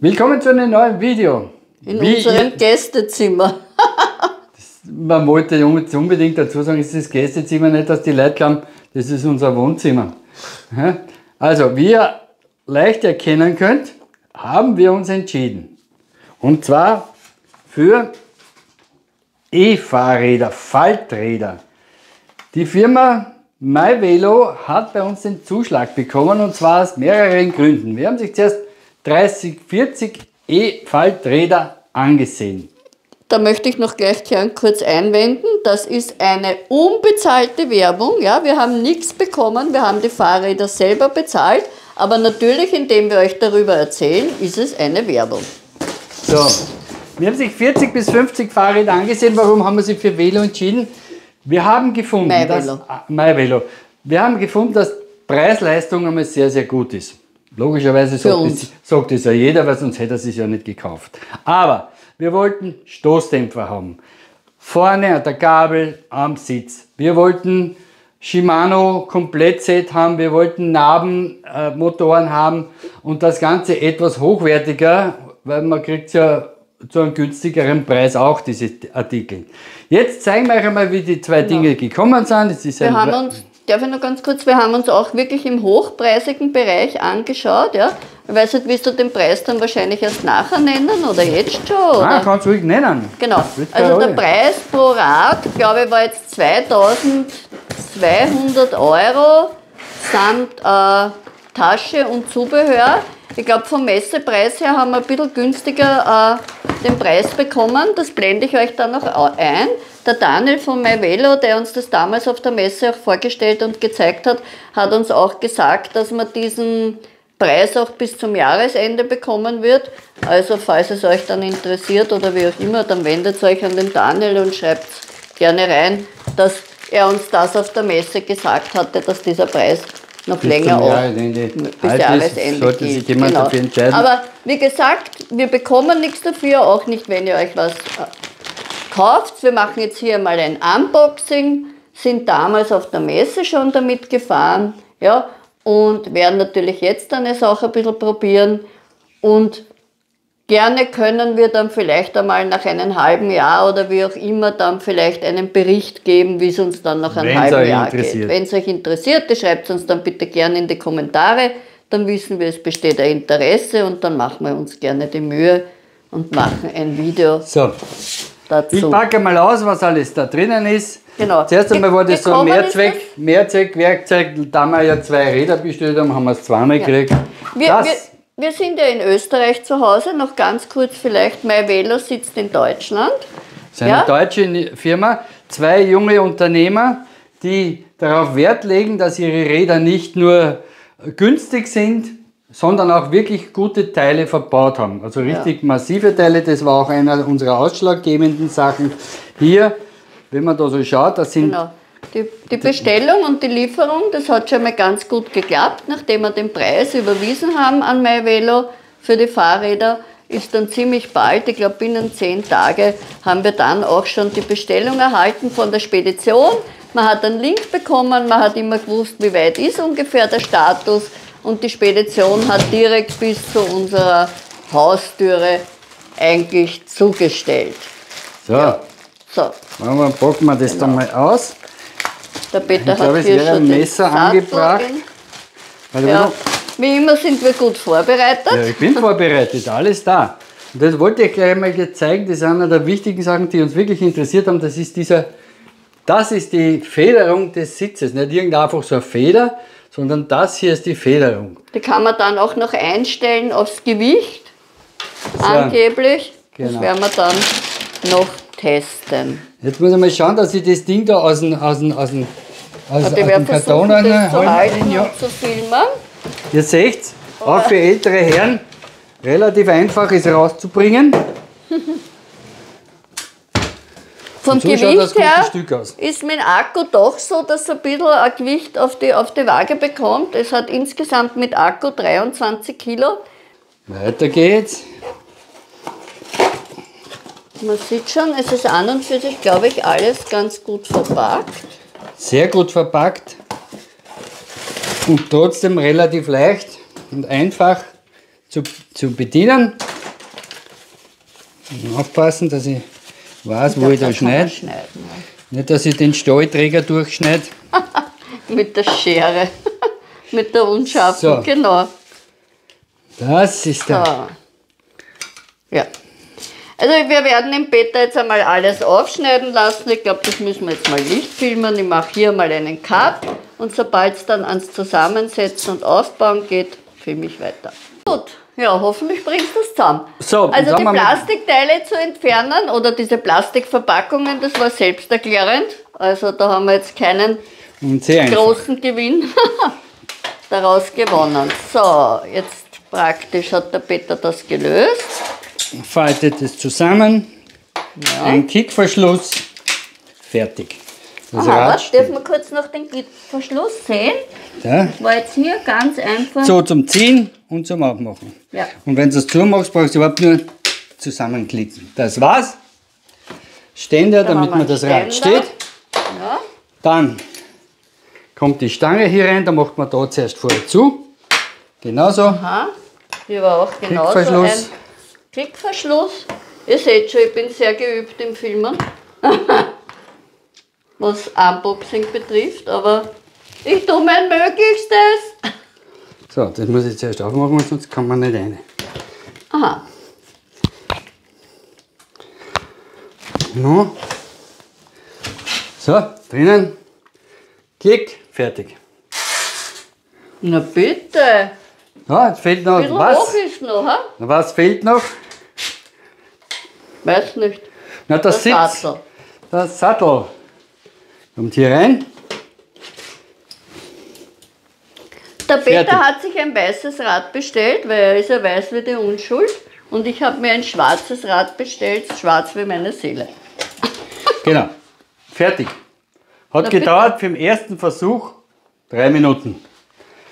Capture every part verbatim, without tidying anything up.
Willkommen zu einem neuen Video. In Wie unserem ihr, Gästezimmer. Das, man wollte jetzt unbedingt dazu sagen, es ist das Gästezimmer, nicht, dass die Leute glauben, das ist unser Wohnzimmer. Also, wie ihr leicht erkennen könnt, haben wir uns entschieden. Und zwar für E-Fahrräder, Falträder. Die Firma MyVelo hat bei uns den Zuschlag bekommen, und zwar aus mehreren Gründen. Wir haben sich zuerst dreißig, vierzig E-Falträder angesehen. Da möchte ich noch gleich kurz einwenden, das ist eine unbezahlte Werbung. Ja, wir haben nichts bekommen, wir haben die Fahrräder selber bezahlt, aber natürlich, indem wir euch darüber erzählen, ist es eine Werbung. So, wir haben sich vierzig bis fünfzig Fahrräder angesehen. Warum haben wir sie für Velo entschieden? Wir haben gefunden, MyVelo. Dass, MyVelo. Wir haben gefunden, dass Preis-Leistung einmal sehr, sehr gut ist. Logischerweise sagt das, sagt das ja jeder, weil sonst hätte er sich ja nicht gekauft. Aber wir wollten Stoßdämpfer haben. Vorne an der Gabel, am Sitz. Wir wollten Shimano Komplettset haben. Wir wollten Narbenmotoren äh, haben. Und das Ganze etwas hochwertiger, weil man kriegt ja zu einem günstigeren Preis auch diese Artikel. Jetzt zeigen wir euch einmal, wie die zwei genau. Dinge gekommen sind. Das ist wir ein haben uns, darf ich noch ganz kurz, wir haben uns auch wirklich im hochpreisigen Bereich angeschaut. Ja? Ich weiß nicht, willst du den Preis dann wahrscheinlich erst nachher nennen oder jetzt schon? Oder? Nein, kannst du ruhig nennen. Genau, also der Preis pro Rad, glaube ich, war jetzt zweitausendzweihundert Euro samt äh, Tasche und Zubehör. Ich glaube, vom Messepreis her haben wir ein bisschen günstiger äh, den Preis bekommen. Das blende ich euch dann noch ein. Der Daniel von MyVelo, der uns das damals auf der Messe auch vorgestellt und gezeigt hat, hat uns auch gesagt, dass man diesen Preis auch bis zum Jahresende bekommen wird. Also, falls es euch dann interessiert oder wie auch immer, dann wendet euch an den Daniel und schreibt gerne rein, dass er uns das auf der Messe gesagt hatte, dass dieser Preis noch bis länger auf, bis Jahresende sollte sich jemand genau. dafür entscheiden. Aber wie gesagt, wir bekommen nichts dafür, auch nicht, wenn ihr euch was äh, kauft. Wir machen jetzt hier mal ein Unboxing, sind damals auf der Messe schon damit gefahren, ja, und werden natürlich jetzt dann es auch ein bisschen probieren. Und gerne können wir dann vielleicht einmal nach einem halben Jahr oder wie auch immer dann vielleicht einen Bericht geben, wie es uns dann nach einem halben Jahr geht. Wenn es euch interessiert, schreibt es uns dann bitte gerne in die Kommentare. Dann wissen wir, es besteht ein Interesse, und dann machen wir uns gerne die Mühe und machen ein Video so. dazu. Ich packe mal aus, was alles da drinnen ist. Genau. Zuerst einmal war das so ein Mehrzweck, Mehrzweckwerkzeug. Da wir ja zwei Räder bestellt haben, haben wir es zweimal ja. gekriegt. Wir, das, wir, Wir sind ja in Österreich zu Hause, noch ganz kurz vielleicht, MyVelo sitzt in Deutschland. Das ist eine ja? deutsche Firma, zwei junge Unternehmer, die darauf Wert legen, dass ihre Räder nicht nur günstig sind, sondern auch wirklich gute Teile verbaut haben. Also richtig ja. massive Teile, das war auch einer unserer ausschlaggebenden Sachen. Hier, wenn man da so schaut, das sind... Genau. Die, die Bestellung und die Lieferung, das hat schon mal ganz gut geklappt. Nachdem wir den Preis überwiesen haben an MyVelo für die Fahrräder, ist dann ziemlich bald, ich glaube binnen zehn Tage, haben wir dann auch schon die Bestellung erhalten von der Spedition. Man hat einen Link bekommen, man hat immer gewusst, wie weit ist ungefähr der Status, und die Spedition hat direkt bis zu unserer Haustüre eigentlich zugestellt. So, ja. so. Dann packen wir das genau. dann mal aus. Der Peter ich glaube, hat hier es schon ein Messer angebracht. Ja. Wie immer sind wir gut vorbereitet. Ja, ich bin vorbereitet, alles da. Und das wollte ich gleich mal zeigen, das ist eine der wichtigen Sachen, die uns wirklich interessiert haben. Das ist, dieser, das ist die Federung des Sitzes, nicht irgend einfach so eine Feder, sondern das hier ist die Federung. Die kann man dann auch noch einstellen aufs Gewicht, so. angeblich. Genau. Das werden wir dann noch testen. Jetzt muss ich mal schauen, dass ich das Ding da aus dem, aus dem, aus dem, aus dem Karton reinhalte. Ja. Ihr seht es, auch für ältere Herren relativ einfach ist rauszubringen. Vom so Gewicht her ist mein Akku doch so, dass er ein bisschen ein Gewicht auf die, auf die Waage bekommt. Es hat insgesamt mit Akku dreiundzwanzig Kilo. Weiter geht's. Man sieht schon, es ist an und für sich, glaube ich, alles ganz gut verpackt. Sehr gut verpackt und trotzdem relativ leicht und einfach zu, zu bedienen. Und aufpassen, dass ich weiß, ich wo ich da schneide. Ne? Nicht, dass ich den Stahlträger durchschneide. Mit der Schere. Mit der unscharfen, so. Genau. Das ist der. So. Ja. Also wir werden im Peter jetzt einmal alles aufschneiden lassen. Ich glaube, das müssen wir jetzt mal nicht filmen. Ich mache hier mal einen Cut. Und sobald es dann ans Zusammensetzen und Aufbauen geht, filme ich weiter. Gut, ja, hoffentlich bringt das zusammen. So, also die Plastikteile zu entfernen oder diese Plastikverpackungen, das war selbsterklärend. Also da haben wir jetzt keinen großen Gewinn daraus gewonnen. So, jetzt praktisch hat der Peter das gelöst. Faltet es zusammen, ja. Ein Kickverschluss, fertig. Das Aha, dürfen wir kurz noch den Kickverschluss sehen? Da. Das war jetzt hier ganz einfach. So zum Ziehen und zum Aufmachen. Ja. Und wenn du es zumachst, brauchst du überhaupt nur zusammenklicken. Das war's. Ständer, da damit man das Rad steht. Ja. Dann kommt die Stange hier rein, da macht man da zuerst vorher zu. Genauso. Aha, hier war auch genauso Kickverschluss. Ein Klickverschluss. Ihr seht schon, ich bin sehr geübt im Filmen, was Unboxing betrifft, aber ich tue mein Möglichstes. So, das muss ich zuerst aufmachen, sonst kann man nicht rein. Aha. No. So, drinnen. Klick, fertig. Na bitte. Ja, jetzt fehlt noch was. Hoch ist noch, ha? Was fehlt noch? Weiß nicht. Na, das Sitz. Sattel. Das Sattel. Kommt hier rein. Der Peter Fertig. Hat sich ein weißes Rad bestellt, weil er ist ja weiß wie die Unschuld. Und ich habe mir ein schwarzes Rad bestellt, schwarz wie meine Seele. Genau. Fertig. Hat Na, gedauert für den ersten Versuch drei Minuten.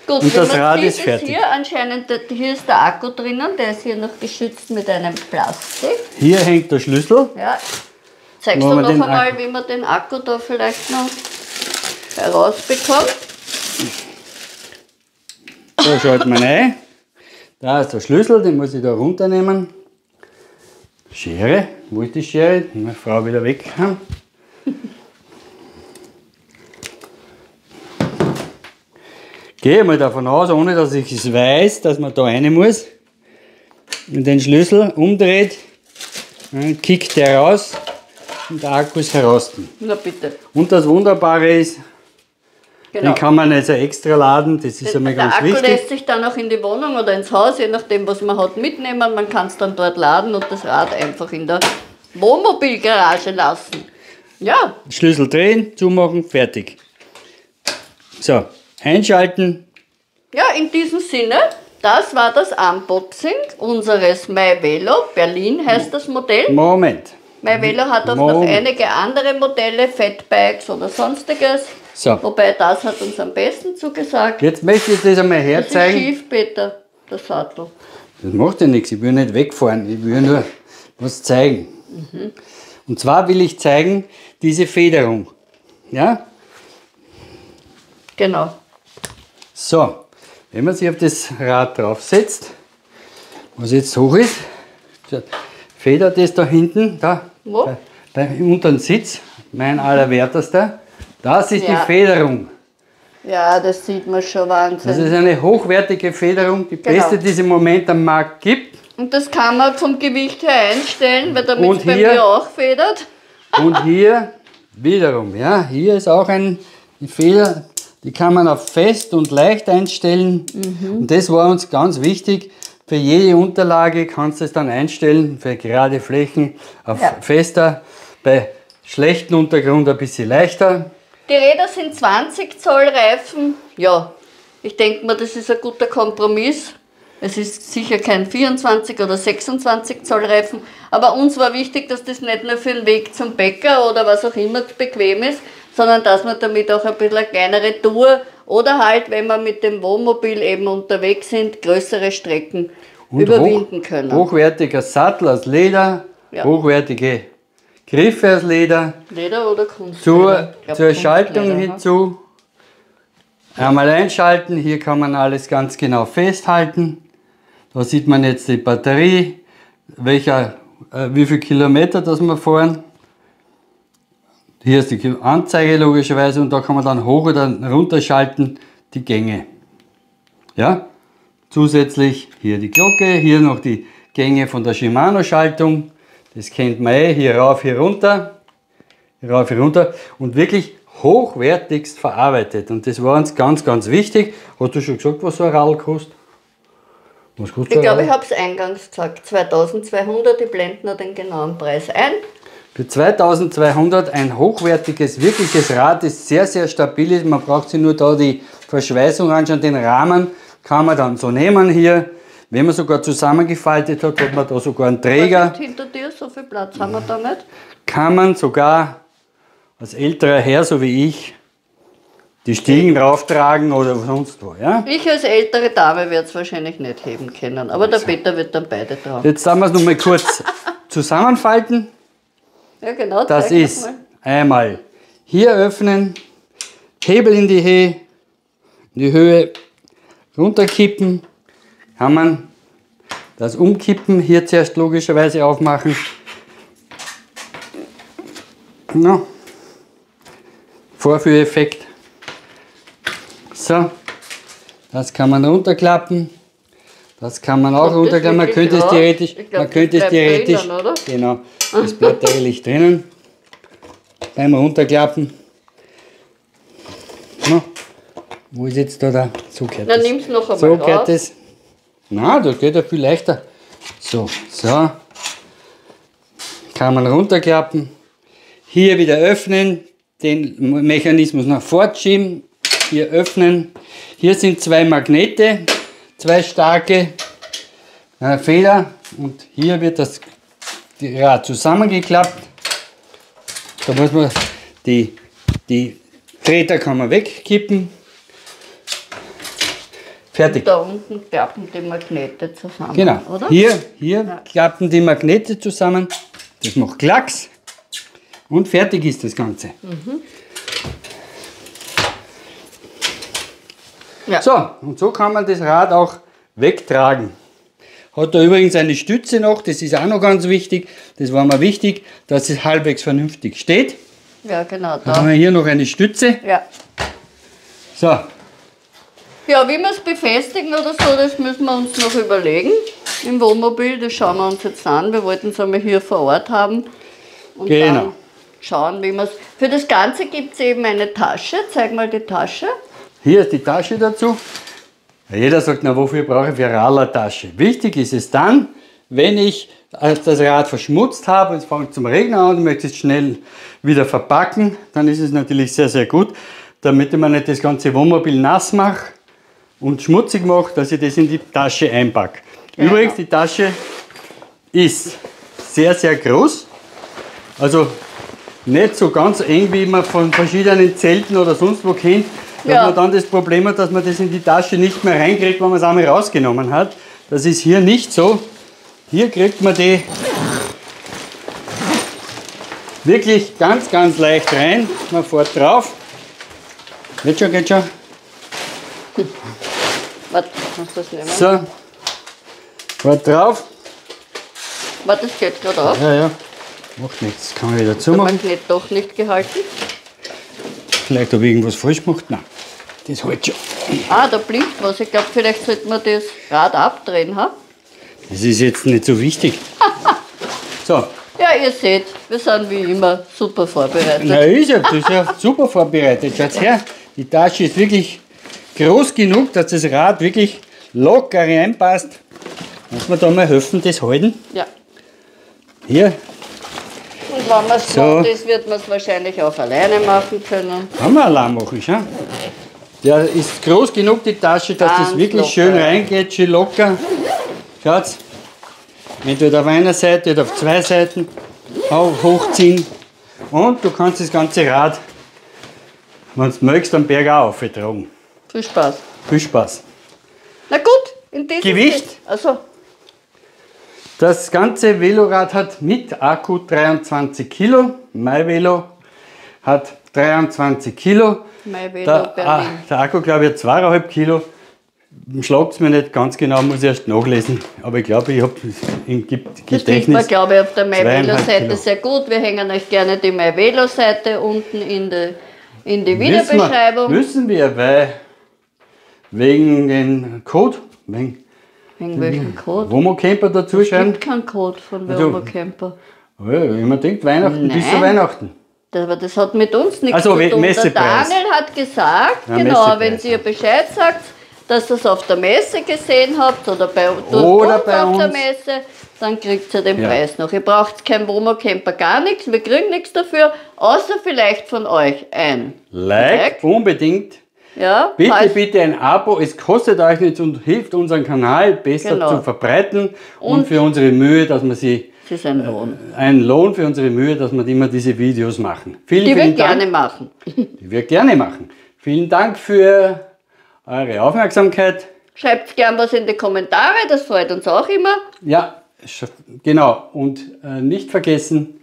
Gut, und das Rad sieht, ist fertig. Hier, anscheinend, hier ist der Akku drinnen, der ist hier noch geschützt mit einem Plastik. Hier hängt der Schlüssel. Ja. Zeigst du noch einmal, Akku. Wie man den Akku da vielleicht noch herausbekommt. So, schaut man rein. Da ist der Schlüssel, den muss ich da runternehmen. Schere, wo ist die Schere? Meine Frau wieder weg haben. Gehe mal davon aus, ohne dass ich es weiß, dass man da rein muss. Und den Schlüssel umdreht, dann kickt der raus und der Akku ist heraus. Na bitte. Und das Wunderbare ist, genau. Den kann man also extra laden, das ist einmal ganz wichtig. Der Akku lässt sich dann auch in die Wohnung oder ins Haus, je nachdem was man hat, mitnehmen. Man kann es dann dort laden und das Rad einfach in der Wohnmobilgarage lassen. Ja. Schlüssel drehen, zumachen, fertig. So. Einschalten. Ja, in diesem Sinne, das war das Unboxing unseres MyVelo. Berlin heißt das Modell. Moment. MyVelo hat auch Moment. Noch einige andere Modelle, Fatbikes oder sonstiges. So. Wobei, das hat uns am besten zugesagt. Jetzt möchte ich das einmal herzeigen. Das ist schief, Peter, der Sattel. Das macht ja nichts, ich will nicht wegfahren, ich will nur was zeigen. Mhm. Und zwar will ich zeigen, diese Federung. Ja? Genau. So, wenn man sich auf das Rad draufsetzt, was jetzt hoch ist, federt es da hinten, da, da, da unter dem Sitz, mein allerwertester, das ist ja. Die Federung. Ja, das sieht man schon Wahnsinn. Das ist eine hochwertige Federung, die genau. Beste, die es im Moment am Markt gibt. Und das kann man vom Gewicht her einstellen, weil damit es bei mir auch federt. Und hier wiederum, ja, hier ist auch ein Feder. Die kann man auf fest und leicht einstellen. Mhm. Und das war uns ganz wichtig. Für jede Unterlage kannst du es dann einstellen, für gerade Flächen auf ja. Fester, bei schlechtem Untergrund ein bisschen leichter. Die Räder sind zwanzig Zoll Reifen. Ja, ich denke mal, das ist ein guter Kompromiss. Es ist sicher kein vierundzwanzig oder sechsundzwanzig Zoll Reifen. Aber uns war wichtig, dass das nicht nur für den Weg zum Bäcker oder was auch immer bequem ist, sondern dass man damit auch ein bisschen eine kleinere Tour oder halt, wenn wir mit dem Wohnmobil eben unterwegs sind, größere Strecken und überwinden hoch, können. Hochwertiger Sattel aus Leder, ja. Hochwertige Griffe aus Leder, Leder oder Kunstleder. Zur, zur Schaltung hinzu. Einmal einschalten, hier kann man alles ganz genau festhalten. Da sieht man jetzt die Batterie, welcher, äh, wie viel Kilometer das wir fahren. Hier ist die Anzeige logischerweise und da kann man dann hoch oder runterschalten die Gänge. Ja? Zusätzlich hier die Glocke, hier noch die Gänge von der Shimano Schaltung. Das kennt man eh, hier rauf, hier runter, hier rauf, hier runter und wirklich hochwertigst verarbeitet. Und das war uns ganz, ganz wichtig. Hast du schon gesagt, was so ein Radl kostet? Was kostet ich ein glaube, Radl? Ich habe es eingangs gesagt, zweitausendzweihundert, ich blende nur den genauen Preis ein. Für zweitausendzweihundert ein hochwertiges, wirkliches Rad, das sehr, sehr stabil ist. Man braucht sich nur da die Verschweißung anschauen, den Rahmen kann man dann so nehmen hier. Wenn man sogar zusammengefaltet hat, hat man da sogar einen Träger. Was ist hinter dir? So viel Platz haben wir da nicht. Kann man sogar als älterer Herr, so wie ich, die Stiegen rauftragen oder sonst wo. Ja? Ich als ältere Dame werde es wahrscheinlich nicht heben können, aber der Peter wird dann beide tragen. Jetzt sagen wir es nochmal kurz zusammenfalten. Ja, genau, das ist mal. Einmal hier öffnen, Hebel in die, He in die Höhe, runterkippen, kann man das umkippen, hier zuerst logischerweise aufmachen. No. Vorführeffekt. So, das kann man runterklappen. Das kann man auch runterklappen. Man könnte es theoretisch. Man könnte es theoretisch. Genau. Das bleibt eigentlich drinnen. Beim Runterklappen. No. Wo ist jetzt da der Zugkehrt? Dann nimm's noch einmal. So kehrt es. Na, das geht ja viel leichter. So, so. Kann man runterklappen. Hier wieder öffnen. Den Mechanismus nach vorne schieben. Hier öffnen. Hier sind zwei Magnete. Zwei starke äh, Feder. Und hier wird das Rad zusammengeklappt. Da muss man die, die Treter kann man wegkippen. Fertig. Und da unten klappen die Magnete zusammen, genau. Oder? Hier, hier ja. Klappen die Magnete zusammen. Das macht Klacks. Und fertig ist das Ganze. Mhm. Ja. So, und so kann man das Rad auch wegtragen. Hat da übrigens eine Stütze noch, das ist auch noch ganz wichtig. Das war mir wichtig, dass es halbwegs vernünftig steht. Ja, genau. Da haben wir hier noch eine Stütze. Ja. So. Ja, wie wir es befestigen oder so, das müssen wir uns noch überlegen. Im Wohnmobil, das schauen wir uns jetzt an. Wir wollten es einmal hier vor Ort haben. Und genau. Dann schauen, wie wir es... Für das Ganze gibt es eben eine Tasche. Zeig mal die Tasche. Hier ist die Tasche dazu. Jeder sagt, na wofür brauche ich eine Radlertasche? Wichtig ist es dann, wenn ich das Rad verschmutzt habe, es fängt zum Regnen an und möchte es schnell wieder verpacken, dann ist es natürlich sehr, sehr gut, damit ich mir nicht das ganze Wohnmobil nass mache und schmutzig mache, dass ich das in die Tasche einpacke. Genau. Übrigens, die Tasche ist sehr, sehr groß. Also nicht so ganz eng, wie man von verschiedenen Zelten oder sonst wo kennt, dass ja. Man dann das Problem hat, dass man das in die Tasche nicht mehr reinkriegt, wenn man es einmal rausgenommen hat. Das ist hier nicht so. Hier kriegt man die wirklich ganz, ganz leicht rein. Man fährt drauf. Geht schon, geht schon. Warte, kannst du das nehmen? So. Fährt drauf. Warte, das geht gerade auf. Ja, ja. Macht nichts. Kann man wieder zumachen. Hat man nicht doch nicht gehalten. Vielleicht habe ich irgendwas falsch gemacht. Nein, das hält schon. Ah, da blinkt was. Ich glaube, vielleicht sollte man das Rad abdrehen. Ha? Das ist jetzt nicht so wichtig. So. Ja, ihr seht, wir sind wie immer super vorbereitet. Na, ist ja, das ist ja super vorbereitet. Schaut her, die Tasche ist wirklich groß genug, dass das Rad wirklich locker reinpasst. Muss man da mal helfen, das halten. Ja. Hier. Und wenn man es so macht, das wird man es wahrscheinlich auch alleine machen können. Kann man allein machen, schau. Ja, ist groß genug die Tasche, dass ganz das wirklich locker schön reingeht, schön locker. Schaut's, entweder auf einer Seite oder auf zwei Seiten hochziehen. Und du kannst das ganze Rad, wenn du möchtest, am Berg auch auftragen. Viel Spaß. Viel Spaß. Na gut, in diesem Gewicht. Also. Das ganze Velorad hat mit Akku dreiundzwanzig Kilo. MyVelo hat dreiundzwanzig Kilo. MyVelo der, Berlin. Der Akku, glaube ich, hat zweieinhalb Kilo. Schlagt es mir nicht ganz genau, muss ich erst nachlesen. Aber ich glaube, ich habe im Gedächtnis. Das findet man, glaube ich, auf der MyVelo-Seite sehr gut. Wir hängen euch gerne die MyVelo-Seite unten in die, in die Videobeschreibung. Müssen wir, weil wegen dem Code, wegen, wegen welchem Code? Womo Camper dazu schreiben. Es gibt keinen Code von Womo Camper. Also, wenn man denkt, Weihnachten, Nein. bis zu Weihnachten. Das, aber das hat mit uns nichts also, zu tun. Der Daniel hat gesagt, ja, genau, wenn sie ihr Bescheid sagt, dass ihr es auf der Messe gesehen habt oder bei, oder bei uns auf der Messe, dann kriegt ihr den ja. Preis noch. Ihr braucht kein Womo Camper, gar nichts, wir kriegen nichts dafür, außer vielleicht von euch ein Like, Like. Unbedingt. Ja, bitte, falls, bitte ein Abo, es kostet euch nichts und hilft unseren Kanal besser genau. zu verbreiten und, und für unsere Mühe, dass man sie das ist ein Lohn. Ein Lohn für unsere Mühe, dass wir immer diese Videos machen. Vielen, die vielen wir Dank. gerne machen. Die wir gerne machen. Vielen Dank für eure Aufmerksamkeit. Schreibt gern was in die Kommentare, das freut uns auch immer. Ja, genau. Und äh, nicht vergessen,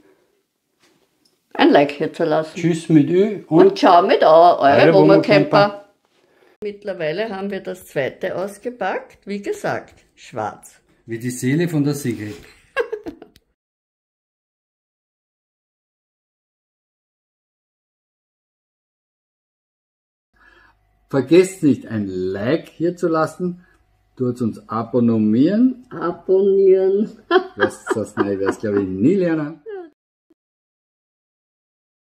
ein Like hier zu lassen. Tschüss mit Ü und, und ciao mit Au, eure Womo Camper. Mittlerweile haben wir das zweite ausgepackt, wie gesagt, schwarz. Wie die Seele von der Sigrid. Vergesst nicht, ein Like hier zu lassen. Tut uns abonnieren. Abonnieren. Das, das, das, das glaube ich nie lernen.